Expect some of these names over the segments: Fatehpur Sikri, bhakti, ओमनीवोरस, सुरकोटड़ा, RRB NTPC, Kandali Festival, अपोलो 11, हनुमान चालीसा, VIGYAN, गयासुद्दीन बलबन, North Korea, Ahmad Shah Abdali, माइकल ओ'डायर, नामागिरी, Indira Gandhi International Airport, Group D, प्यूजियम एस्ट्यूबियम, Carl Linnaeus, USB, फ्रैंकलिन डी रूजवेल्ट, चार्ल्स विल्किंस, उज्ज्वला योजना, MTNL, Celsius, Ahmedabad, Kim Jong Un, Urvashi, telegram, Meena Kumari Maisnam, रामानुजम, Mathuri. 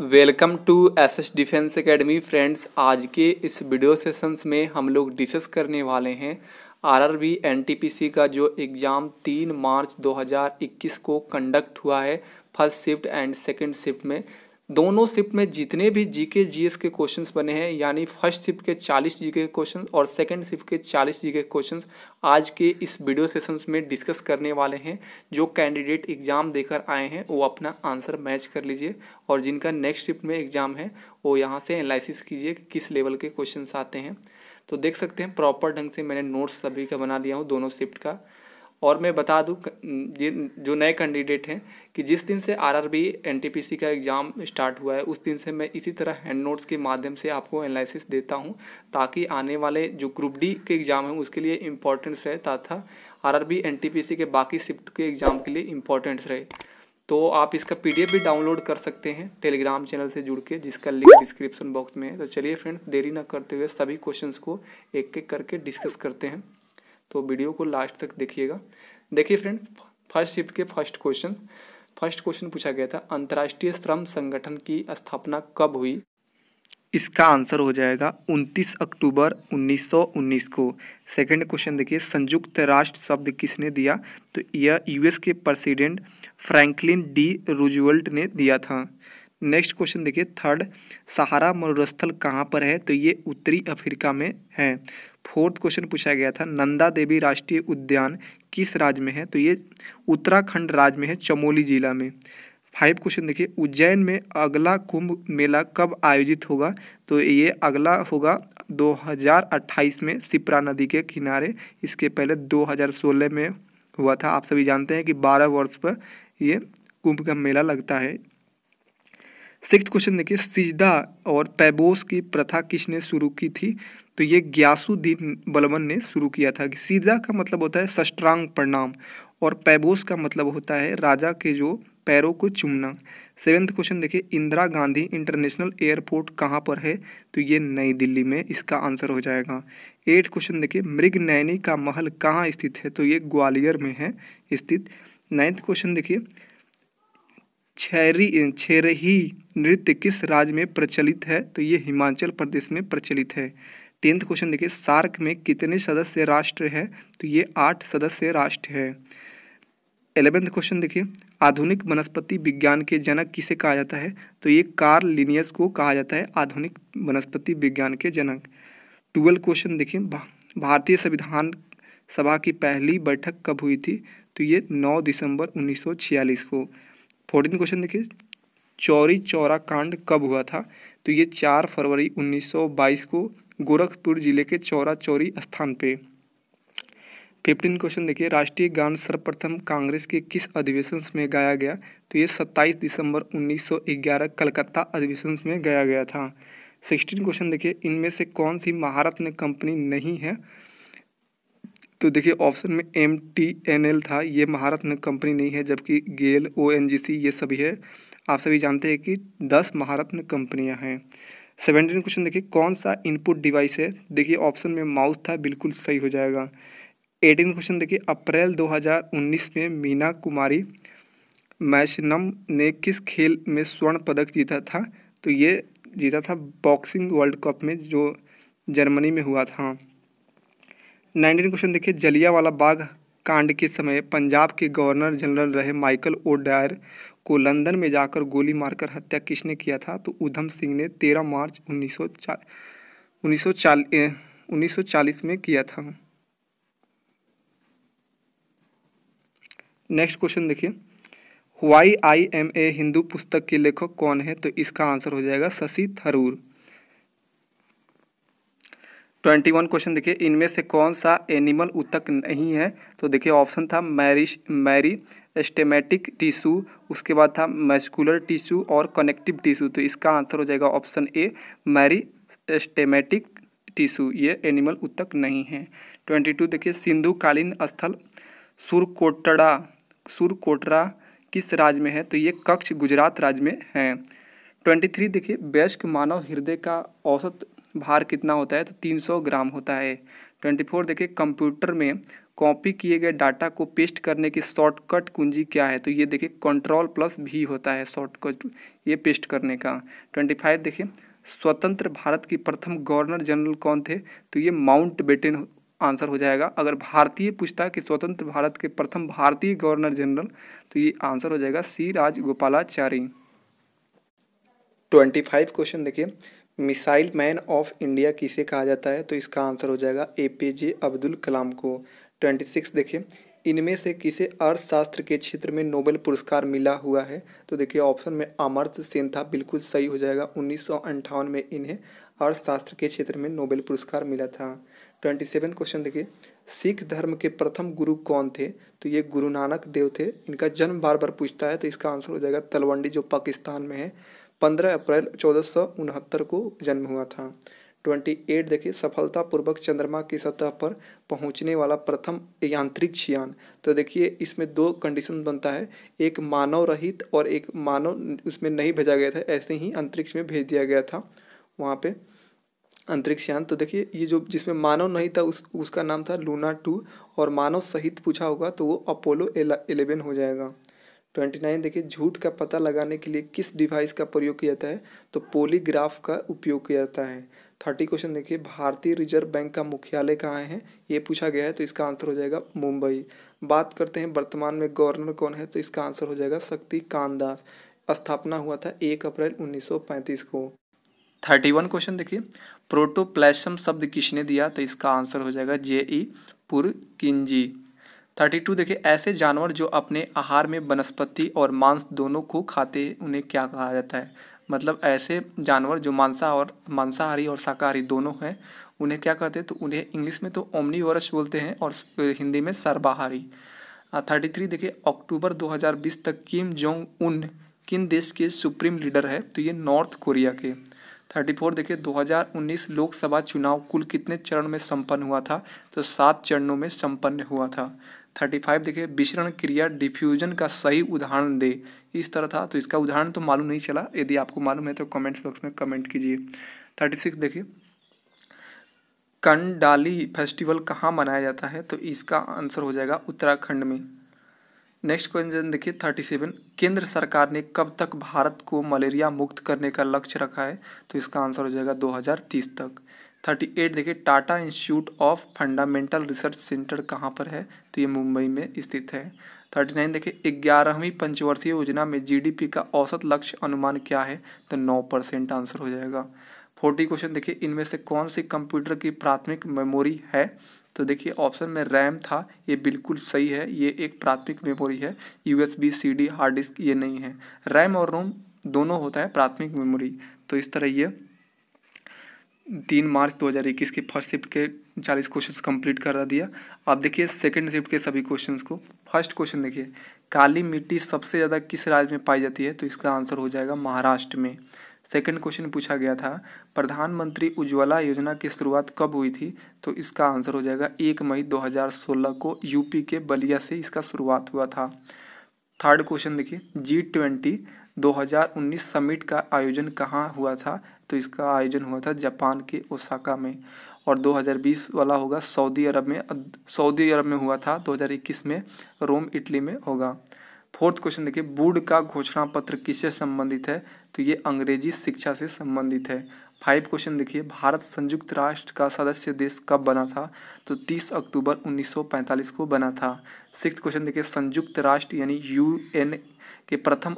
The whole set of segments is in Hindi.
Welcome to SS defence academy friends. आज के इस वीडियो सेशंस में हम लोग डिस्कस करने वाले हैं आरआरबी एनटीपीसी का जो एग्ज़ाम 3 मार्च 2021 को कंडक्ट हुआ है। First shift and second shift में दोनों शिफ्ट में जितने भी जीके जीएस के क्वेश्चंस बने हैं, यानी फर्स्ट शिफ्ट के 40 जीके क्वेश्चंस और सेकंड शिफ्ट के 40 जीके क्वेश्चंस आज के इस वीडियो सेशंस में डिस्कस करने वाले हैं। जो कैंडिडेट एग्ज़ाम देकर आए हैं वो अपना आंसर मैच कर लीजिए, और जिनका नेक्स्ट शिफ्ट में एग्ज़ाम है वो यहाँ से एनालिसिस कीजिए कि किस लेवल के क्वेश्चन आते हैं। तो देख सकते हैं प्रॉपर ढंग से मैंने नोट्स सभी का बना लिया हूँ दोनों शिफ्ट का। और मैं बता दूं जो नए कैंडिडेट हैं कि जिस दिन से आरआरबी एनटीपीसी का एग्ज़ाम स्टार्ट हुआ है उस दिन से मैं इसी तरह हैंड नोट्स के माध्यम से आपको एनालिसिस देता हूं, ताकि आने वाले जो ग्रुप डी के एग्ज़ाम हैं उसके लिए इम्पोर्टेंस रहे, तथा आरआरबी एनटीपीसी के बाकी शिफ्ट के एग्ज़ाम के लिए इम्पोर्टेंस रहे। तो आप इसका PDF भी डाउनलोड कर सकते हैं टेलीग्राम चैनल से जुड़ के, जिसका लिंक डिस्क्रिप्शन बॉक्स में है। तो चलिए फ्रेंड्स, देरी ना करते हुए सभी क्वेश्चन को एक एक करके डिस्कस करते हैं, तो वीडियो को लास्ट तक देखिएगा। देखिए फ्रेंड, फर्स्ट शिफ्ट के फर्स्ट क्वेश्चन पूछा गया था अंतर्राष्ट्रीय श्रम संगठन की स्थापना कब हुई। इसका आंसर हो जाएगा 29 अक्टूबर 1919 को। सेकंड क्वेश्चन देखिए, संयुक्त राष्ट्र शब्द किसने दिया, तो यह यूएस के प्रेसिडेंट फ्रैंकलिन डी रूजवेल्ट ने दिया था। नेक्स्ट क्वेश्चन देखिए, थर्ड सहारा मरुस्थल कहाँ पर है, तो ये उत्तरी अफ्रीका में है। फोर्थ क्वेश्चन पूछा गया था नंदा देवी राष्ट्रीय उद्यान किस राज्य में है, तो ये उत्तराखंड राज्य में है, चमोली जिला में। फाइव क्वेश्चन देखिए, उज्जैन में अगला कुंभ मेला कब आयोजित होगा, तो ये अगला होगा 2028 में शिप्रा नदी के किनारे। इसके पहले 2016 में हुआ था। आप सभी जानते हैं कि 12 वर्ष पर ये कुंभ का मेला लगता है। सिक्स्थ क्वेश्चन देखिए, सिजदा और पैबोस की प्रथा किसने शुरू की थी, तो ये गयासुद्दीन बलबन ने शुरू किया था। सिजदा का मतलब होता है साष्टांग प्रणाम, और पैबोस का मतलब होता है राजा के जो पैरों को चूमना। सेवेंथ क्वेश्चन देखिए, इंदिरा गांधी इंटरनेशनल एयरपोर्ट कहाँ पर है, तो ये नई दिल्ली में। इसका आंसर हो जाएगा। एट क्वेश्चन देखिए, मृगनैनी का महल कहाँ स्थित है, तो ये ग्वालियर में है स्थित। नाइन्थ क्वेश्चन देखिए, छेरी छेरेही नृत्य किस राज्य में प्रचलित है, तो ये हिमाचल प्रदेश में प्रचलित है। टेंथ क्वेश्चन देखिए, सार्क में कितने सदस्य राष्ट्र है, तो ये 8 सदस्य राष्ट्र है। 11वें क्वेश्चन देखिए, आधुनिक वनस्पति विज्ञान के जनक किसे कहा जाता है, तो ये कार्ल लिनियस को कहा जाता है आधुनिक वनस्पति विज्ञान के जनक। 12 क्वेश्चन देखिए, भारतीय संविधान सभा की पहली बैठक कब हुई थी, तो ये 9 दिसंबर 1946 को। 14 क्वेश्चन देखिए, चौरी चौरा कांड कब हुआ था, तो ये 4 फरवरी 1922 को गोरखपुर जिले के चौरा चौरी स्थान पे। 15 क्वेश्चन देखिए, राष्ट्रीय गान सर्वप्रथम कांग्रेस के किस अधिवेशन में गाया गया, तो ये 27 दिसंबर 1911 कलकत्ता अधिवेशन में गाया गया था। 16 क्वेश्चन देखिए, इनमें से कौन सी महारत्न कंपनी नहीं है, तो देखिए ऑप्शन में MTNL था, ये महारत्न कंपनी नहीं है, जबकि गेल, ONGC ये सभी है। आप सभी जानते हैं कि 10 महारत्न कंपनियां हैं। 17 क्वेश्चन देखिए, कौन सा इनपुट डिवाइस है, देखिए ऑप्शन में माउस था, बिल्कुल सही हो जाएगा। 18 क्वेश्चन देखिए, अप्रैल 2019 में मीना कुमारी मैशनम ने किस खेल में स्वर्ण पदक जीता था, तो ये जीता था बॉक्सिंग वर्ल्ड कप में जो जर्मनी में हुआ था। 19 क्वेश्चन देखिए, जलियांवाला बाग कांड के समय पंजाब के गवर्नर जनरल रहे माइकल ओ'डायर को लंदन में जाकर गोली मारकर हत्या किसने किया था, तो उधम सिंह ने 13 मार्च 1940 में किया था। नेक्स्ट क्वेश्चन देखिए, YIMA हिंदू पुस्तक के लेखक कौन है, तो इसका आंसर हो जाएगा शशि थरूर। 21 क्वेश्चन देखिए, इनमें से कौन सा एनिमल ऊतक नहीं है, तो देखिए ऑप्शन था मेरिस्टेमेटिक टिश्यू, उसके बाद था मैस्कुलर टिश्यू और कनेक्टिव टिश्यू। तो इसका आंसर हो जाएगा ऑप्शन ए, मेरिस्टेमेटिक टिश्यू, ये एनिमल ऊतक नहीं है। 22 देखिए, सिंधुकालीन स्थल सुरकोटड़ा किस राज्य में है, तो ये कच्छ गुजरात राज्य में है। 23 देखिए, वयस्क मानव हृदय का औसत भार कितना होता है, तो 300 ग्राम होता है। 24 देखिए, कंप्यूटर में कॉपी किए गए डाटा को पेस्ट करने की शॉर्टकट कुंजी क्या है, तो ये देखिए Ctrl+V होता है शॉर्टकट ये पेस्ट करने का। 25 देखिए स्वतंत्र भारत की प्रथम गवर्नर जनरल कौन थे, तो ये माउंटबेटन आंसर हो जाएगा। अगर भारतीय पूछता कि स्वतंत्र भारत के प्रथम भारतीय गवर्नर जनरल, तो ये आंसर हो जाएगा सी राजगोपालाचारी। 25 क्वेश्चन देखिए मिसाइल मैन ऑफ इंडिया किसे कहा जाता है, तो इसका आंसर हो जाएगा APJ अब्दुल कलाम को। 26 देखिए इनमें से किसे अर्थशास्त्र के क्षेत्र में नोबेल पुरस्कार मिला हुआ है, तो देखिए ऑप्शन में अमर्त्य सेन था, बिल्कुल सही हो जाएगा। 1958 में इन्हें अर्थशास्त्र के क्षेत्र में नोबेल पुरस्कार मिला था। 27 क्वेश्चन देखिए सिख धर्म के प्रथम गुरु कौन थे, तो ये गुरु नानक देव थे। इनका जन्म बार बार पूछता है, तो इसका आंसर हो जाएगा तलवंडी जो पाकिस्तान में है। 15 अप्रैल 1469 को जन्म हुआ था। 28 देखिए सफलतापूर्वक चंद्रमा की सतह पर पहुंचने वाला प्रथम यांत्रिक यान, तो देखिए इसमें दो कंडीशन बनता है, एक मानव रहित और एक मानव उसमें नहीं भेजा गया था, ऐसे ही अंतरिक्ष में भेज दिया गया था वहाँ पे अंतरिक्ष यान। तो देखिए ये जो जिसमें मानव नहीं था उसका नाम था लूना 2, और मानव सहित पूछा होगा तो वो अपोलो 11 हो जाएगा। 29 देखिए झूठ का पता लगाने के लिए किस डिवाइस का प्रयोग किया जाता है, तो पॉलीग्राफ का उपयोग किया जाता है। 30 क्वेश्चन देखिए भारतीय रिजर्व बैंक का मुख्यालय कहाँ है, ये पूछा गया है, तो इसका आंसर हो जाएगा मुंबई। बात करते हैं वर्तमान में गवर्नर कौन है, तो इसका आंसर हो जाएगा शक्तिकांत दास। स्थापना हुआ था 1 अप्रैल 1935 को। 31 क्वेश्चन देखिए प्रोटोप्लैज्म शब्द किसने दिया, तो इसका आंसर हो जाएगा JE पुरकिन्जी। 32 देखिए ऐसे जानवर जो अपने आहार में वनस्पति और मांस दोनों को खाते हैं उन्हें क्या कहा जाता है, मतलब ऐसे जानवर जो मांसाहारी और शाकाहारी दोनों हैं उन्हें क्या कहते हैं, तो उन्हें इंग्लिश में तो ओमनीवोरस बोलते हैं और हिंदी में सर्वाहारी। 33 देखिए अक्टूबर 2020 तक किम जोंग उन किन देश के सुप्रीम लीडर है, तो ये नॉर्थ कोरिया के। 34 देखिए 2019 लोकसभा चुनाव कुल कितने चरण में संपन्न हुआ था, तो 7 चरणों में संपन्न हुआ था। 35 देखिए विसरण क्रिया डिफ्यूजन का सही उदाहरण दे, इस तरह था, तो इसका उदाहरण तो मालूम नहीं चला, यदि आपको मालूम है तो कमेंट बॉक्स में कमेंट कीजिए। 36 देखिए कंडाली फेस्टिवल कहाँ मनाया जाता है, तो इसका आंसर हो जाएगा उत्तराखंड में। नेक्स्ट क्वेश्चन देखिए 37 केंद्र सरकार ने कब तक भारत को मलेरिया मुक्त करने का लक्ष्य रखा है, तो इसका आंसर हो जाएगा 2030 तक। 38 देखिए Tata institute of fundamental research centre कहाँ पर है, तो ये मुंबई में स्थित है। 39 देखिए 11वीं पंचवर्षीय योजना में GDP का औसत लक्ष्य अनुमान क्या है, तो 9% आंसर हो जाएगा। 40 क्वेश्चन देखिए इनमें से कौन सी कंप्यूटर की प्राथमिक मेमोरी है, तो देखिए ऑप्शन में रैम था, ये बिल्कुल सही है, ये एक प्राथमिक मेमोरी है। USB CD हार्ड डिस्क ये नहीं है, रैम और रोम दोनों होता है प्राथमिक मेमोरी। तो इस तरह ये 3 मार्च 2021 के फर्स्ट शिफ्ट के 40 क्वेश्चंस कंप्लीट करा दिया। आप देखिए सेकंड शिफ्ट के सभी क्वेश्चंस को। फर्स्ट क्वेश्चन देखिए काली मिट्टी सबसे ज़्यादा किस राज्य में पाई जाती है, तो इसका आंसर हो जाएगा महाराष्ट्र में। सेकंड क्वेश्चन पूछा गया था प्रधानमंत्री उज्ज्वला योजना की शुरुआत कब हुई थी, तो इसका आंसर हो जाएगा 1 मई 2016 को यूपी के बलिया से इसका शुरुआत हुआ था। थर्ड क्वेश्चन देखिए G20 2019 समिट का आयोजन कहाँ हुआ था, तो इसका आयोजन हुआ था जापान के ओसाका में। और 2020 वाला होगा सऊदी अरब में हुआ था, 2021 में रोम इटली में होगा। फोर्थ क्वेश्चन देखिए वुड का घोषणा पत्र किससे संबंधित है, तो ये अंग्रेजी शिक्षा से संबंधित है। 5 क्वेश्चन देखिए भारत संयुक्त राष्ट्र का सदस्य देश कब बना था, तो 30 अक्टूबर 1945 को बना था। 6 क्वेश्चन देखिए संयुक्त राष्ट्र यानी UN के प्रथम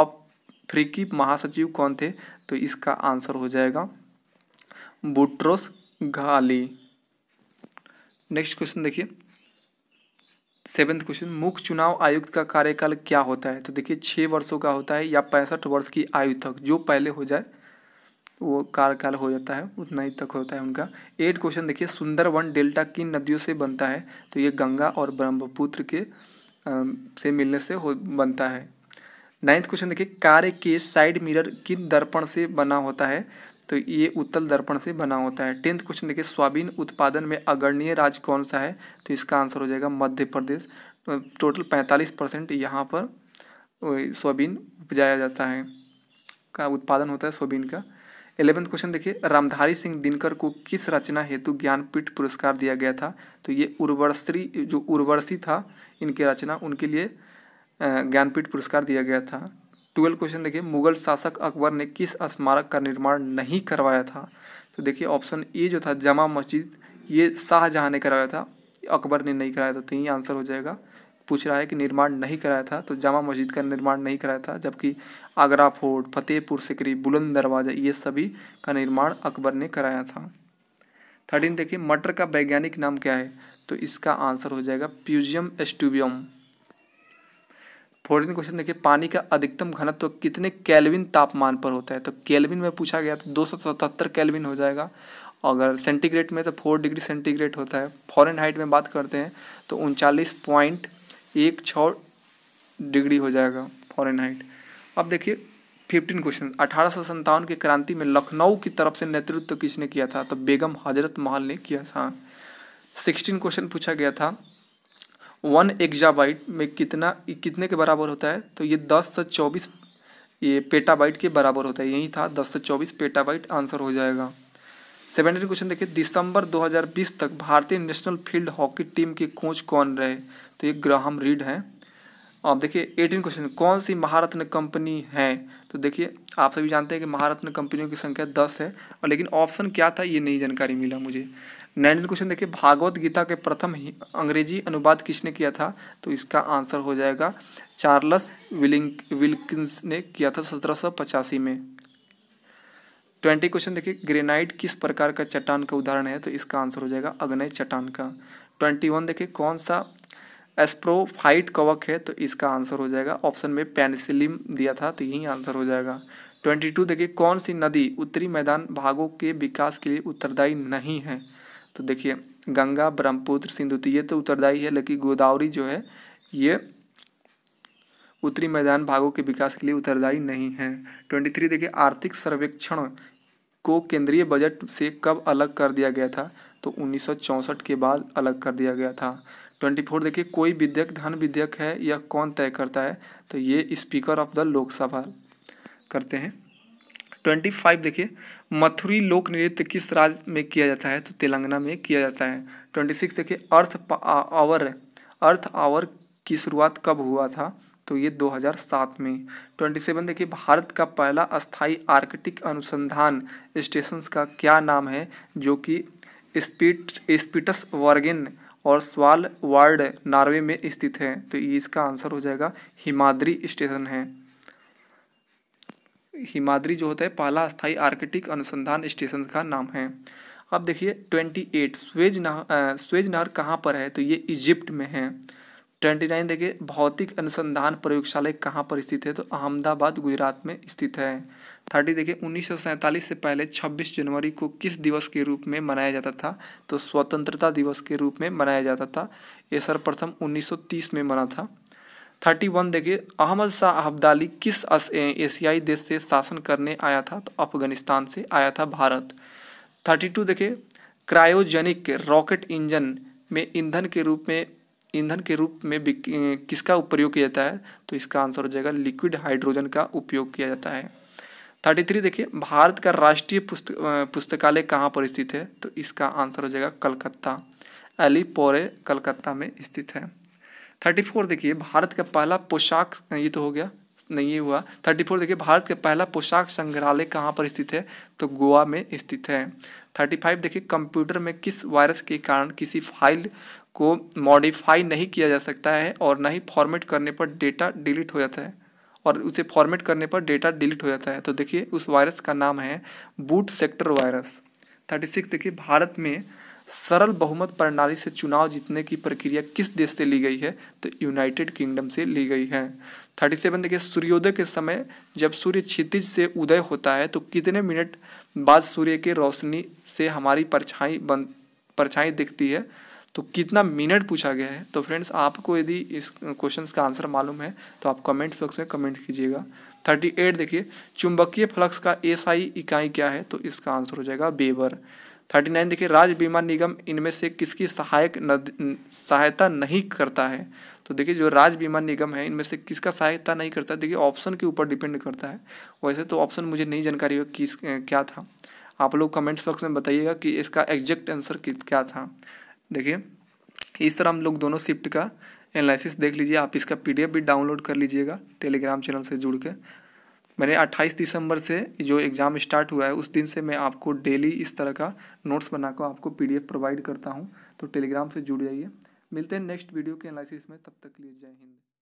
अफ्रीकी महासचिव कौन थे, तो इसका आंसर हो जाएगा बुट्रोस घाली। नेक्स्ट क्वेश्चन देखिए 7th क्वेश्चन मुख्य चुनाव आयुक्त का कार्यकाल क्या होता है, तो देखिए 6 वर्षों का होता है या 65 वर्ष की आयु तक, जो पहले हो जाए वो कार्यकाल हो जाता है, उतना ही तक होता है उनका। 8 क्वेश्चन देखिए सुंदरवन डेल्टा किन नदियों से बनता है, तो ये गंगा और ब्रह्मपुत्र के से मिलने से बनता है। 9th क्वेश्चन देखिए कार्य के साइड मिरर किन दर्पण से बना होता है, तो ये उत्तल दर्पण से बना होता है। 10th क्वेश्चन देखिए सोयाबीन उत्पादन में अग्रणी राज्य कौन सा है, तो इसका आंसर हो जाएगा मध्य प्रदेश। टोटल 45% यहाँ पर सोयाबीन उपजाया जाता है का उत्पादन होता है सोयाबीन का। 11वां क्वेश्चन देखिए, रामधारी सिंह दिनकर को किस रचना हेतु ज्ञानपीठ पुरस्कार दिया गया था? तो ये उर्वशी, जो उर्वशी था, इनकी रचना, उनके लिए ज्ञानपीठ पुरस्कार दिया गया था। 12 क्वेश्चन देखिए, मुगल शासक अकबर ने किस स्मारक का निर्माण नहीं करवाया था? तो देखिए ऑप्शन ए जो था जामा मस्जिद, ये शाहजहाँ ने करवाया था, अकबर ने नहीं कराया था, तो यही आंसर हो जाएगा। पूछ रहा है कि निर्माण नहीं कराया था, तो जामा मस्जिद का निर्माण नहीं कराया था, जबकि आगरा फोर्ट, फतेहपुर सिकरी, बुलंद दरवाज़ा, ये सभी का निर्माण अकबर ने कराया था। 13 देखिए, मटर का वैज्ञानिक नाम क्या है? तो इसका आंसर हो जाएगा प्यूजियम एस्ट्यूबियम। 14 क्वेश्चन देखिए, पानी का अधिकतम घनत्व कितने केल्विन तापमान पर होता है? तो केल्विन में पूछा गया तो 277 केल्विन हो जाएगा। अगर सेंटीग्रेड में तो 4 डिग्री सेंटीग्रेड होता है। फॉरेनहाइट में बात करते हैं तो 39.16 डिग्री हो जाएगा फॉरेनहाइट। अब देखिए 15 क्वेश्चन, 1857 की क्रांति में लखनऊ की तरफ से नेतृत्व किसने किया था? तो बेगम हजरत महल ने किया था। 16 क्वेश्चन पूछा गया था, 1 एक्जाबाइट में कितने के बराबर होता है? तो ये 1024 ये पेटाबाइट के बराबर होता है, यही था 1024 पेटाबाइट आंसर हो जाएगा। 17 क्वेश्चन देखिए, दिसंबर 2020 तक भारतीय नेशनल फील्ड हॉकी टीम के कोच कौन रहे? तो ये ग्राहम रीड हैं। अब देखिए 18 क्वेश्चन, कौन सी महारत्न कंपनी है? तो देखिए आप सभी जानते हैं कि महारत्न कंपनियों की संख्या 10 है, और लेकिन ऑप्शन क्या था ये नई जानकारी मिला मुझे। 19 क्वेश्चन देखिए, भागवत गीता के प्रथम ही अंग्रेजी अनुवाद किसने किया था? तो इसका आंसर हो जाएगा चार्ल्स विल्किंस ने किया था 1785 में। 20 क्वेश्चन देखिए, ग्रेनाइट किस प्रकार का चट्टान का उदाहरण है? तो इसका आंसर हो जाएगा अग्नेय चट्टान का। 21 देखिए, कौन सा एस्प्रोफाइट कवक है? तो इसका आंसर हो जाएगा ऑप्शन में पेनिसिलिन दिया था, तो यही आंसर हो जाएगा। 22 देखिए, कौन सी नदी उत्तरी मैदान भागों के विकास के लिए उत्तरदायी नहीं है? तो देखिए गंगा, ब्रह्मपुत्र, सिंधु, ये तो उत्तरदायी है, लेकिन गोदावरी जो है ये उत्तरी मैदान भागों के विकास के लिए उत्तरदायी नहीं है। 23 देखिए, आर्थिक सर्वेक्षण को केंद्रीय बजट से कब अलग कर दिया गया था? तो 1964 के बाद अलग कर दिया गया था। 24 देखिए, कोई विधेयक धन विधेयक है या कौन तय करता है? तो ये स्पीकर ऑफ द लोकसभा करते हैं। 25 देखिए, मथुरी लोक नृत्य किस राज्य में किया जाता है? तो तेलंगाना में किया जाता है। 26 देखिए, अर्थ आवर की शुरुआत कब हुआ था? तो ये 2007 में। 27 देखिए, भारत का पहला अस्थाई आर्कटिक अनुसंधान स्टेशन का क्या नाम है, जो कि स्पीटस वर्गेन और स्वाल वार्ड नॉर्वे में स्थित है? तो ये इसका आंसर हो जाएगा हिमाद्री स्टेशन है। हिमाद्री जो होता है पहला स्थायी आर्कटिक अनुसंधान स्टेशन का नाम है। अब देखिए 28, स्वेज नहर कहाँ पर है? तो ये इजिप्ट में है। 29 देखिए, भौतिक अनुसंधान प्रयोगशाला कहाँ पर स्थित है? तो अहमदाबाद गुजरात में स्थित है। 30 देखिए, 1947 से पहले 26 जनवरी को किस दिवस के रूप में मनाया जाता था? तो स्वतंत्रता दिवस के रूप में मनाया जाता था, ये सर्वप्रथम 1930 में मना था। 31 देखिए, अहमद शाह अब्दाली किस एशियाई देश से शासन करने आया था? तो अफगानिस्तान से आया था भारत। 32 देखिए, क्रायोजेनिक रॉकेट इंजन में ईंधन के रूप में किसका उपयोग किया जाता है? तो इसका आंसर हो जाएगा लिक्विड हाइड्रोजन का उपयोग किया जाता है। 33 देखिए, भारत का राष्ट्रीय पुस्तकालय कहाँ पर स्थित है? तो इसका आंसर हो जाएगा कलकत्ता, अलीपोरे कलकत्ता में स्थित है। 34 देखिए, भारत का पहला पोशाक, ये तो हो गया नहीं ये हुआ। 34 देखिए, भारत का पहला पोशाक संग्रहालय कहाँ पर स्थित है? तो गोवा में स्थित है। 35 देखिए, कंप्यूटर में किस वायरस के कारण किसी फाइल को मॉडिफाई नहीं किया जा सकता है और ना ही फॉर्मेट करने पर डेटा डिलीट हो जाता है तो देखिए उस वायरस का नाम है बूट सेक्टर वायरस। 36 देखिए, भारत में सरल बहुमत प्रणाली से चुनाव जीतने की प्रक्रिया किस देश से ली गई है? तो यूनाइटेड किंगडम से ली गई है। 37 देखिए, सूर्योदय के समय जब सूर्य क्षितिज से उदय होता है तो कितने मिनट बाद सूर्य के रोशनी से हमारी परछाई दिखती है? तो कितना मिनट पूछा गया है। तो फ्रेंड्स, आपको यदि इस क्वेश्चन का आंसर मालूम है तो आप कमेंट्स बॉक्स में कमेंट कीजिएगा। 38 देखिए, चुंबकीय फ्लक्स का एसआई इकाई क्या है? तो इसका आंसर हो जाएगा वेबर। 39 देखिए राज्य बीमा निगम इनमें से किसकी सहायता नहीं करता है। तो देखिए जो राज्य बीमा निगम है इनमें से किसका सहायता नहीं करता, देखिए ऑप्शन के ऊपर डिपेंड करता है। वैसे तो ऑप्शन मुझे नहीं जानकारी हो किस क्या था, आप लोग कमेंट्स बॉक्स में बताइएगा कि इसका एग्जैक्ट आंसर क्या था। देखिए इस तरह हम लोग दोनों शिफ्ट का एनालिसिस देख लीजिए, आप इसका PDF भी डाउनलोड कर लीजिएगा टेलीग्राम चैनल से जुड़ के। मैंने 28 दिसंबर से जो एग्ज़ाम स्टार्ट हुआ है उस दिन से मैं आपको डेली इस तरह का नोट्स बनाकर आपको PDF प्रोवाइड करता हूं, तो टेलीग्राम से जुड़ जाइए। मिलते हैं नेक्स्ट वीडियो के एनालिसिस में, तब तक के लिए जय हिंद।